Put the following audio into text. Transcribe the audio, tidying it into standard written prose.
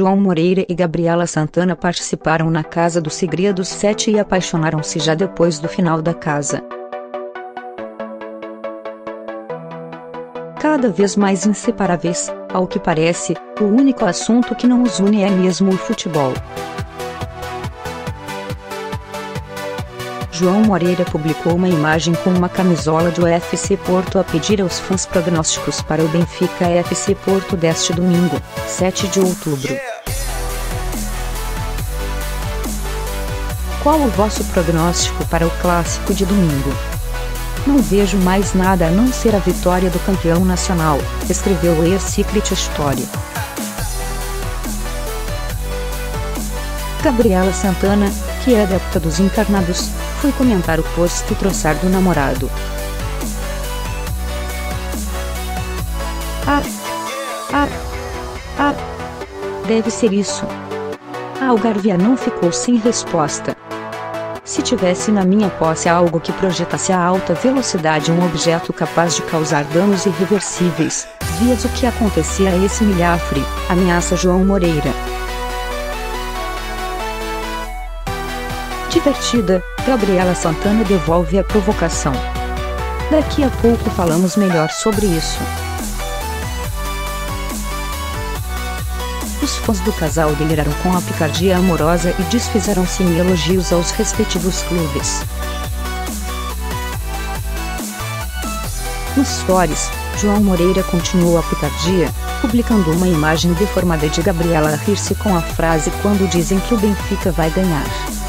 João Moreira e Gabriela Santana participaram na Casa dos Segredos 7 e apaixonaram-se já depois do final da casa. Cada vez mais inseparáveis, ao que parece, o único assunto que não os une é mesmo o futebol. João Moreira publicou uma imagem com uma camisola do FC Porto a pedir aos fãs prognósticos para o Benfica FC Porto deste domingo, 7 de outubro. Qual o vosso prognóstico para o clássico de domingo? Não vejo mais nada a não ser a vitória do campeão nacional, escreveu o ex-Secret Story. Gabriela Santana, que é adepta dos encarnados, foi comentar o post troçar do namorado. Deve ser isso. A algarvia não ficou sem resposta. Se tivesse na minha posse algo que projetasse a alta velocidade, um objeto capaz de causar danos irreversíveis, vias o que acontecia a esse milhafre, ameaça João Moreira. Divertida, Gabriela Santana devolve a provocação. Daqui a pouco falamos melhor sobre isso. Os fãs do casal deliraram com a picardia amorosa e desfizeram-se em elogios aos respectivos clubes. Nos stories, João Moreira continuou a picardia, publicando uma imagem deformada de Gabriela a rir-se com a frase quando dizem que o Benfica vai ganhar.